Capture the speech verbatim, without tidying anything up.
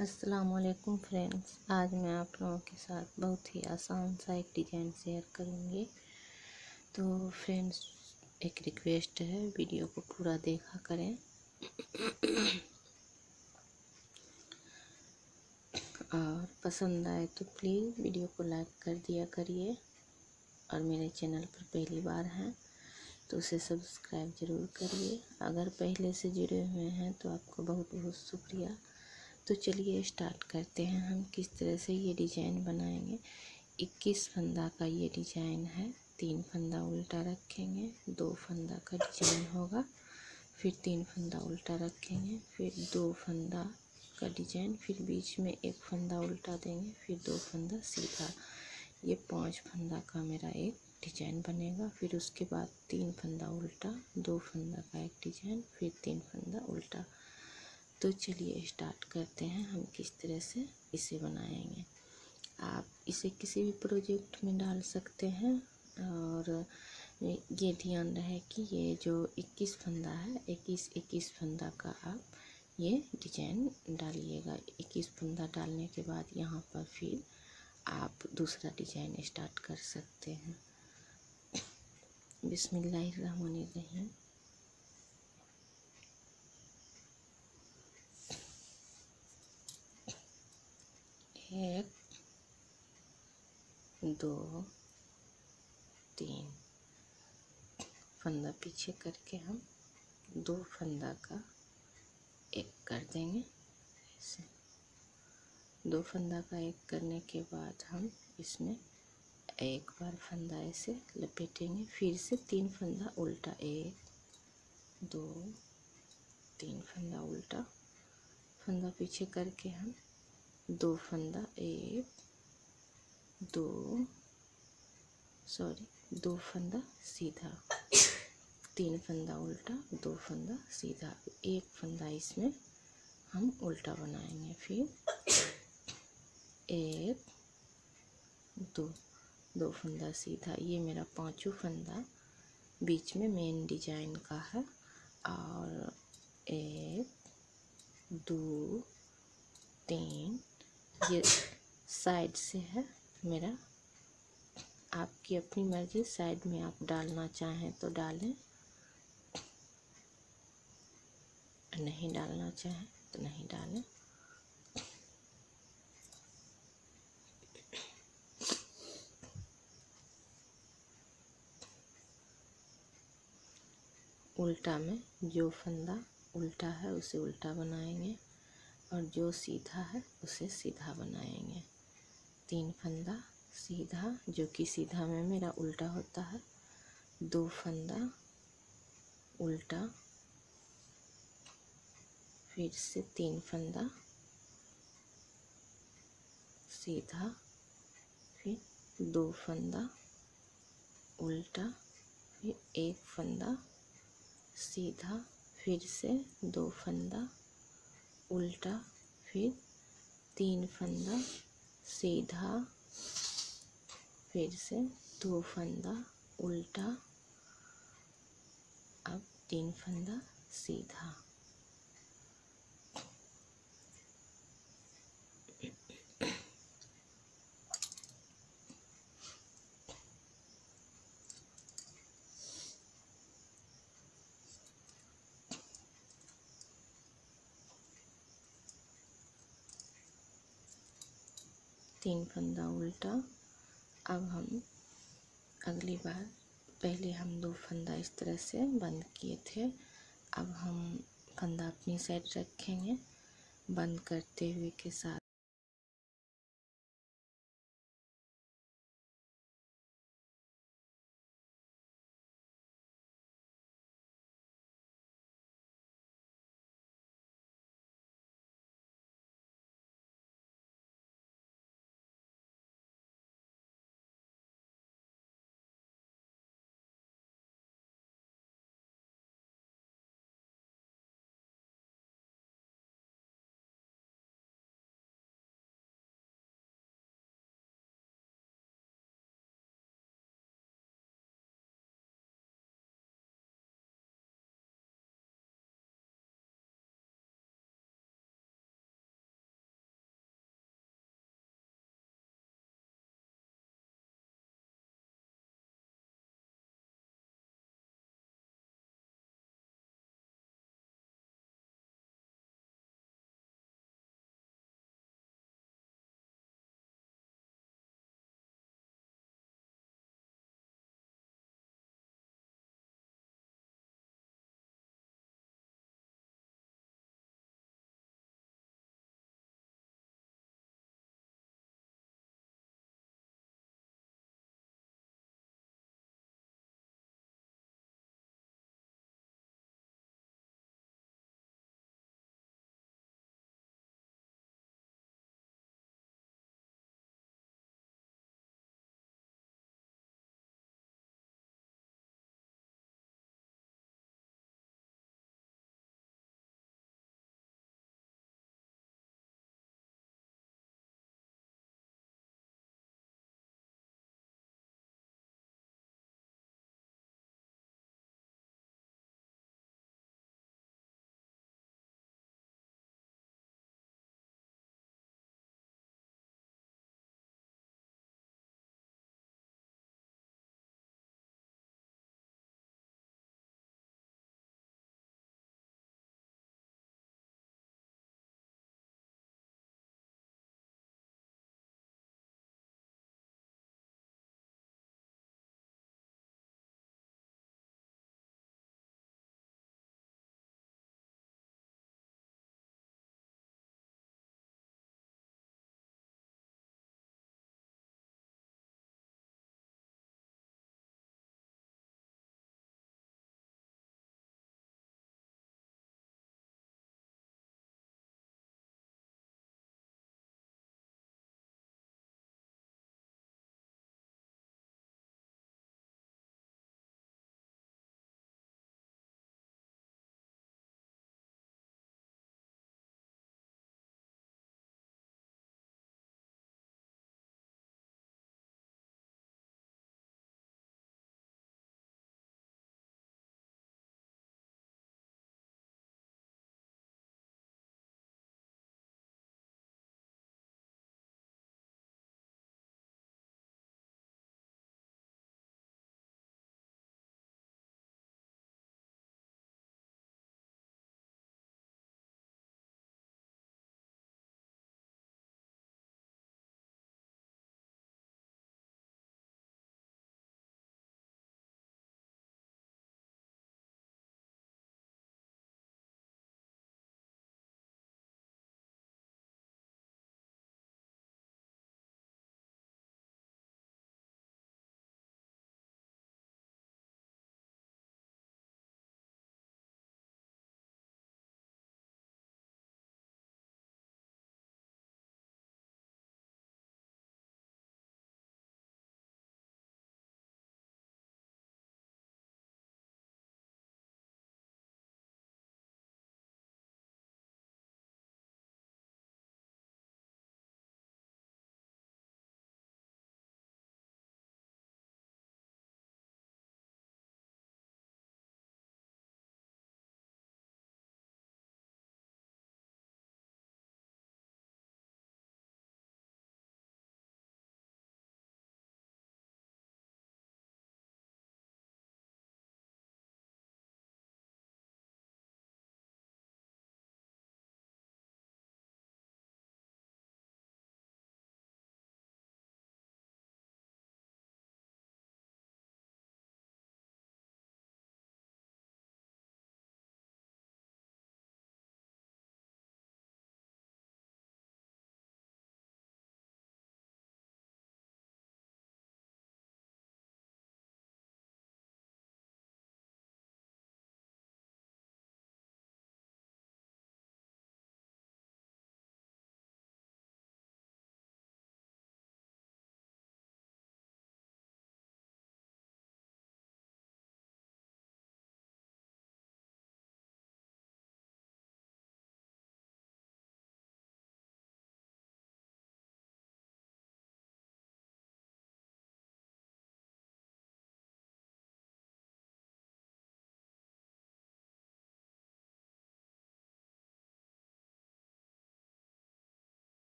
अस्सलामुअलैकुम फ्रेंड्स, आज मैं आप लोगों के साथ बहुत ही आसान सा एक डिज़ाइन शेयर करूंगी। तो फ्रेंड्स, एक रिक्वेस्ट है, वीडियो को पूरा देखा करें और पसंद आए तो प्लीज़ वीडियो को लाइक कर दिया करिए। और मेरे चैनल पर पहली बार हैं तो उसे सब्सक्राइब ज़रूर करिए। अगर पहले से जुड़े हुए हैं तो आपको बहुत बहुत शुक्रिया। तो चलिए स्टार्ट करते हैं। हम किस तरह से ये डिज़ाइन बनाएंगे। इक्कीस फंदा का ये डिज़ाइन है। तीन फंदा उल्टा रखेंगे, दो फंदा का डिज़ाइन होगा, फिर तीन फंदा उल्टा रखेंगे, फिर दो फंदा का डिज़ाइन, फिर बीच में एक फंदा उल्टा देंगे, फिर दो फंदा सीधा। ये पांच फंदा का मेरा एक डिज़ाइन बनेगा। फिर उसके बाद तीन फंदा उल्टा, दो फंदा का एक डिज़ाइन, फिर तीन फंदा उल्टा। तो चलिए स्टार्ट करते हैं, हम किस तरह से इसे बनाएंगे। आप इसे किसी भी प्रोजेक्ट में डाल सकते हैं। और ये ध्यान रहे कि ये जो इक्कीस फंदा है, इक्कीस इक्कीस फंदा का आप ये डिज़ाइन डालिएगा। इक्कीस फंदा डालने के बाद यहाँ पर फिर आप दूसरा डिज़ाइन स्टार्ट कर सकते हैं। बिस्मिल्लाहिर्रहमानिर्रहीम। एक, दो, तीन फंदा पीछे करके हम दो फंदा का एक कर देंगे। ऐसे दो फंदा का एक करने के बाद हम इसमें एक बार फंदा ऐसे लपेटेंगे, फिर से तीन फंदा उल्टा, एक, दो, तीन फंदा उल्टा, फंदा पीछे करके हम दो फंदा, एक, दो, सॉरी दो फंदा सीधा, तीन फंदा उल्टा, दो फंदा सीधा। एक फंदा इसमें हम उल्टा बनाएंगे, फिर एक, दो, दो फंदा सीधा। ये मेरा पांचों फंदा बीच में मेन डिजाइन का है। और एक, दो, तीन, ये साइड से है मेरा। आपकी अपनी मर्ज़ी, साइड में आप डालना चाहें तो डालें, नहीं डालना चाहें तो नहीं डालें। उल्टा में जो फंदा उल्टा है उसे उल्टा बनाएंगे और जो सीधा है उसे सीधा बनाएंगे। तीन फंदा सीधा, जो कि सीधा में मेरा उल्टा होता है, दो फंदा उल्टा, फिर से तीन फंदा सीधा, फिर दो फंदा उल्टा, फिर एक फंदा सीधा, फिर से दो फंदा उल्टा, फिर तीन फंदा सीधा, फिर से दो फंदा उल्टा, अब तीन फंदा सीधा। तीन फंदा उल्टा। अब हम अगली बार, पहले हम दो फंदा इस तरह से बंद किए थे, अब हम फंदा अपनी साइड रखेंगे बंद करते हुए के साथ।